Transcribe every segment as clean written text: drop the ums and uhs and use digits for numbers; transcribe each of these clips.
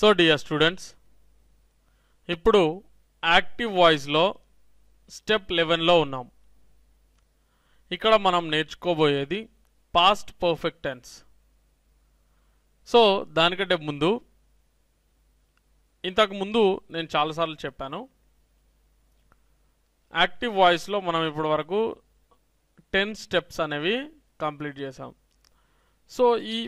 So dear students, ఇప్పుడు active వాయిస్లో step 11లో ఉన్నాం. ఇక్కడ మనం నేర్చుకోబోయేది పాస్ట్ పర్ఫెక్ట్ టెన్స్. సో దానికంటే ముందు ఇంతకుముందు నేను చాలాసార్లు చెప్పాను, యాక్టివ్ వాయిస్లో మనం ఇప్పటి వరకు 10 స్టెప్స్ అనేవి కంప్లీట్ చేసాం. సో ఈ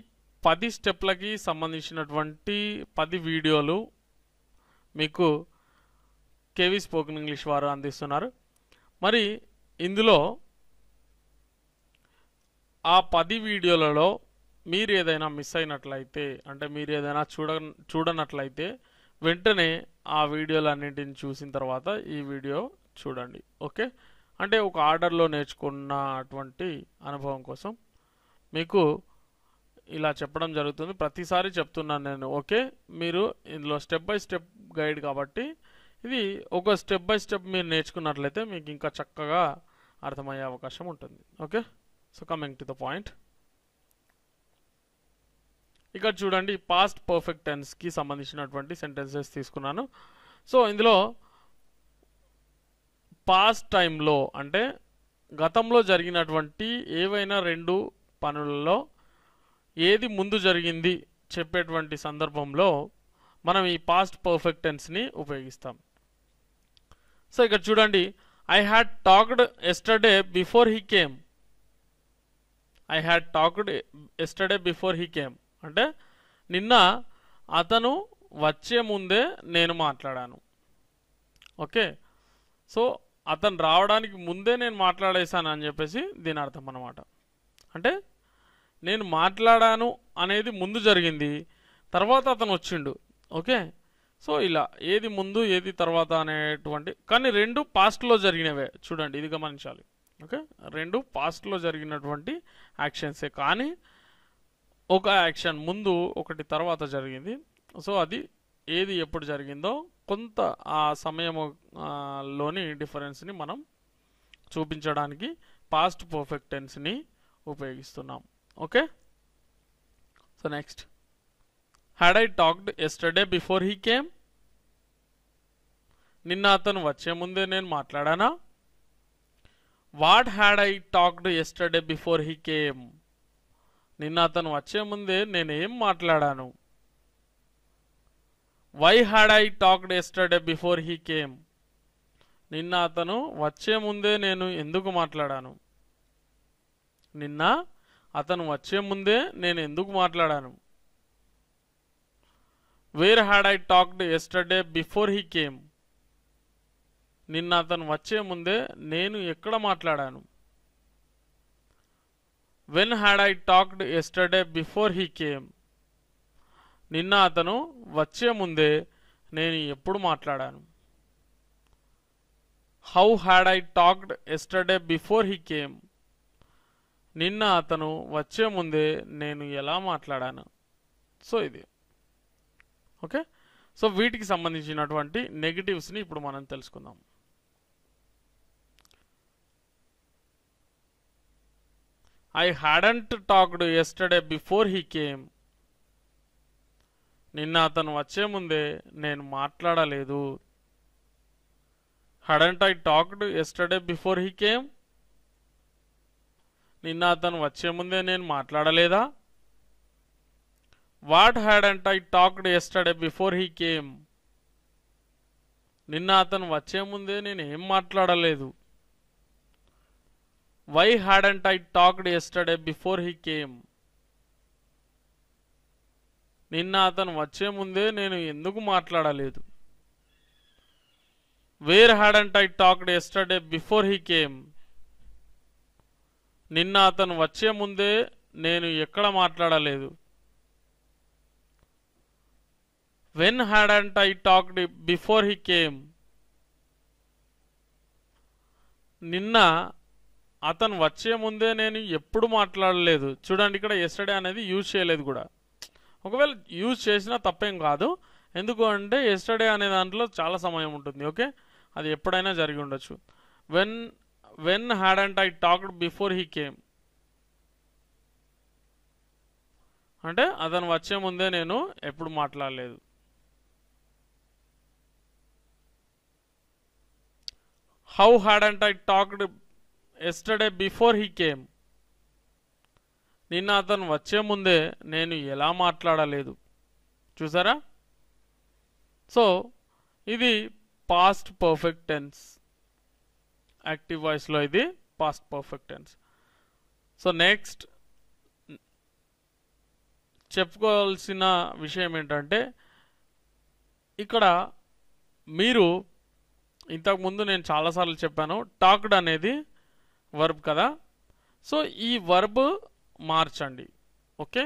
10 స్టెప్లకి సంబంధించినటువంటి 10 వీడియోలు మీకు కేవీ స్పోకెన్ ఇంగ్లీష్ వారు అందిస్తున్నారు. మరి ఇందులో ఆ 10 వీడియోలలో మీరు ఏదైనా మిస్ అయినట్లయితే, అంటే మీరు ఏదైనా చూడనట్లయితే వెంటనే ఆ వీడియోలన్నింటిని చూసిన తర్వాత ఈ వీడియో చూడండి. ఓకే, అంటే ఒక ఆర్డర్లో నేర్చుకున్నటువంటి అనుభవం కోసం మీకు ఇలా చెప్పడం జరుగుతుంది. ప్రతిసారి చెప్తున్నాను నేను. ఓకే, మీరు ఇందులో స్టెప్ బై స్టెప్ గైడ్ కాబట్టి ఇది ఒక స్టెప్ బై స్టెప్ మీరు నేర్చుకున్నట్లయితే మీకు ఇంకా చక్కగా అర్థమయ్యే అవకాశం ఉంటుంది. Okay, so coming to the point, ఇక్కడ చూడండి పాస్ట్ పర్ఫెక్ట్ టెన్స్కి సంబంధించినటువంటి సెంటెన్సెస్ తీసుకున్నాను. సో ఇందులో పాస్ట్ టైంలో అంటే గతంలో జరిగినటువంటి ఏవైనా 2 పనులలో ఏది ముందు జరిగింది చెప్పేటువంటి సందర్భంలో మనం ఈ పాస్ట్ పర్ఫెక్ట్ టెన్స్ని ఉపయోగిస్తాం. సో ఇక్కడ చూడండి, I had talked yesterday before he came. I had talked yesterday before he came అంటే నిన్న అతను వచ్చే ముందే నేను మాట్లాడాను. ఓకే, సో అతను రావడానికి ముందే నేను మాట్లాడేశాను అని చెప్పేసి దీని అర్థం అన్నమాట. అంటే నేను మాట్లాడాను అనేది ముందు జరిగింది, తర్వాత అతను వచ్చిండు. ఓకే, సో ఇలా ఏది ముందు ఏది తర్వాత అనేటువంటి, కానీ 2 పాస్ట్లో జరిగినవే. చూడండి, ఇది గమనించాలి. ఓకే, 2 పాస్ట్లో జరిగినటువంటి యాక్షన్సే, కానీ ఒక యాక్షన్ ముందు ఒకటి తర్వాత జరిగింది. సో అది ఏది ఎప్పుడు జరిగిందో కొంత ఆ సమయంలోని డిఫరెన్స్ని మనం చూపించడానికి పాస్ట్ పర్ఫెక్ట్ టెన్స్ని ఉపయోగిస్తున్నాం. Okay, so next, had I talked yesterday before he came. నిన్న అతను వచ్చే ముందే నేను మాట్లాడానా? What had I talked yesterday before he came. నిన్న అతను వచ్చే ముందే నేను ఏం మాట్లాడాను? Why had I talked yesterday before he came. నిన్న అతను వచ్చే ముందే నేను ఎందుకు మాట్లాడాను? నిన్న అతను వచ్చే ముందే నేను ఎందుకు మాట్లాడాను? Where had I talked yesterday before he came. నిన్న అతను వచ్చే ముందే నేను ఎక్కడ మాట్లాడాను? When had I talked yesterday before he came. నిన్న అతను వచ్చే ముందే నేను ఎప్పుడు మాట్లాడాను? How had I talked yesterday before he came. నిన్న అతను వచ్చే ముందే నేను ఎలా మాట్లాడాను? సో ఇది ఓకే. సో వీటికి సంబంధించినటువంటి నెగటివ్స్ని ఇప్పుడు మనం తెలుసుకుందాం. I hadn't talked yesterday before he came. నిన్న అతను వచ్చే ముందే నేను మాట్లాడలేదు. Hadn't I talked yesterday before he came. నిన్న అతను వచ్చే ముందే నేను మాట్లాడలేదా? What hadn't I talked yesterday before he came. నిన్న అతను వచ్చే ముందే నేను ఏం మాట్లాడలేదు? Why hadn't I talked yesterday before he came. నిన్న అతను వచ్చే ముందే నేను ఎందుకు మాట్లాడలేదు? Where hadn't I talked yesterday before he came. నిన్న అతను వచ్చే ముందే నేను ఎక్కడ మాట్లాడలేదు? When hadn't I talked before he came. నిన్న అతను వచ్చే ముందే నేను ఎప్పుడు మాట్లాడలేదు. చూడండి, ఇక్కడ ఎస్టర్డే అనేది యూజ్ చేయలేదు కూడా. ఒకవేళ యూజ్ చేసినా తప్పేం కాదు, ఎందుకు అంటే ఎస్టర్డే అనే దాంట్లో చాలా సమయం ఉంటుంది. ఓకే, అది ఎప్పుడైనా జరిగి ఉండొచ్చు. When hadn't I talked before he came. అంటే అతను వచ్చే ముందే నేను ఎప్పుడు మాట్లాడలేదు. How hadn't I talked yesterday before he came? నిన్న అతను వచ్చే ముందే నేను ఎలా మాట్లాడలేదు. చూసారా? సో ఇది పాస్ట్ పర్ఫెక్ట్ టెన్స్. యాక్టివ్ వాయిస్లో ఇది past perfect tense. So next చెప్పుకోవాల్సిన విషయం ఏంటంటే, ఇక్కడ మీరు ఇంతకుముందు నేను చాలాసార్లు చెప్పాను, టాక్డ్ అనేది వర్బ్ కదా. సో ఈ వర్బ్ మార్చండి, ఓకే.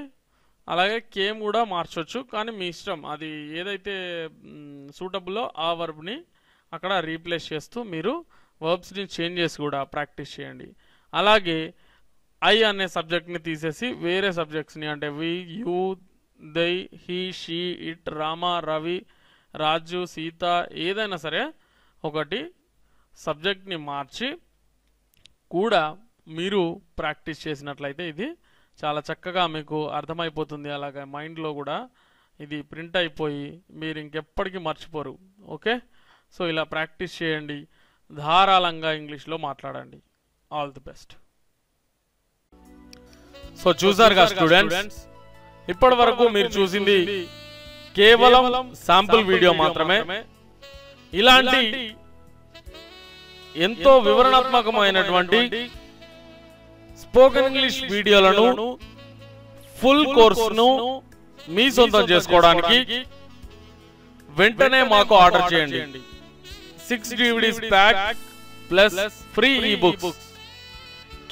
అలాగే కేమ్ కూడా మార్చవచ్చు, కానీ మీ ఇష్టం. అది ఏదైతే సూటబుల్లో ఆ వర్బ్ని అక్కడ రీప్లేస్ చేస్తూ మీరు వర్బ్స్ని చేంజ్ చేసి కూడా ప్రాక్టీస్ చేయండి. అలాగే ఐ అనే సబ్జెక్ట్ని తీసేసి వేరే సబ్జెక్ట్స్ని, అంటే we, you, they, he, she, it, Rama, Ravi, Raju, Sita, ఏదైనా సరే ఒకటి సబ్జెక్ట్ని మార్చి కూడా మీరు ప్రాక్టీస్ చేసినట్లయితే ఇది చాలా చక్కగా మీకు అర్థమైపోతుంది. అలాగే మైండ్లో కూడా ఇది ప్రింట్ అయిపోయి మీరు ఇంకెప్పటికీ మర్చిపోరు, ఓకే. సో ఇలా ప్రాక్టీస్ చేయండి, ధారాళంగా ఇంగ్లీష్లో మాట్లాడండి. All the best. సో చూసారు కదా స్టూడెంట్స్, ఇప్పటి వరకు మీరు చూసింది కేవలం శాంపుల్ వీడియో మాత్రమే. ఇలాంటి ఎంతో వివరణాత్మకమైనటువంటి స్పోకెన్ ఇంగ్లీష్ వీడియోలను, ఫుల్ కోర్సును మీ సొంతం చేసుకోవడానికి వెంటనే మాకు ఆర్డర్ చేయండి. 6 DVDs pack plus free e books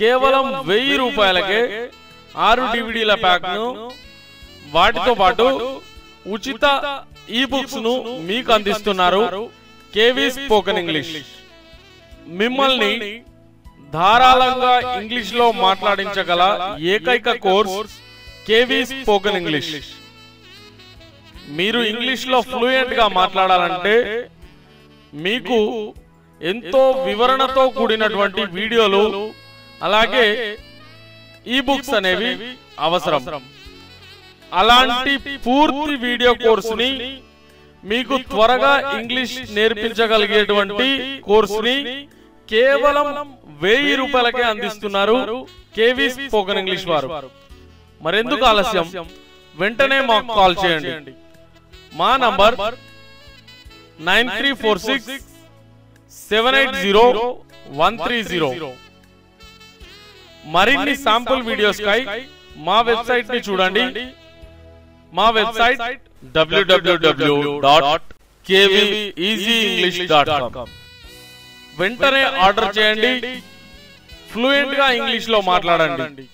కేవలం 1000 రూపాయలకే. 6 DVDల ప్యాక్ను, వాటితో పాటు ఉచిత ఈ బుక్స్ ను మీకు అందిస్తున్నారు కేవీ స్పోకెన్ ఇంగ్లీష్. మిమ్మల్ని ధారాళంగా ఇంగ్లీష్ లో మాట్లాడించగల ఏకైక కోర్స్ కేవీ స్పోకెన్ ఇంగ్లీష్. మీరు ఇంగ్లీష్ లో ఫ్లూయెంట్ గా మాట్లాడాలంటే మీకు ఎంతో వివరణతో కూడినటువంటి వీడియోలు అలాగే ఈ బుక్స్ అనేవి అవసరం. అలాంటి పూర్తి వీడియో కోర్సుని, మీకు త్వరగా ఇంగ్లీష్ నేర్పించగలిగేటువంటి కోర్సుని కేవలం 1000 రూపాయలకే అందిస్తున్నారు కేవీ స్పోకెన్ ఇంగ్లీష్ వారు. మరెందుకు ఆలస్యం, వెంటనే మాకు కాల్ చేయండి. మా నంబర్ 9346780130. మరిన్ని శాంపుల్ వీడియోస్ కై మా వెబ్సైట్ ని చూడండి. మా వెబ్సైట్ www.kveasyenglish.com. వెంటనే ఆర్డర్ చేయండి, ఫ్లూయెంట్ గా ఇంగ్లీష్ లో మాట్లాడండి.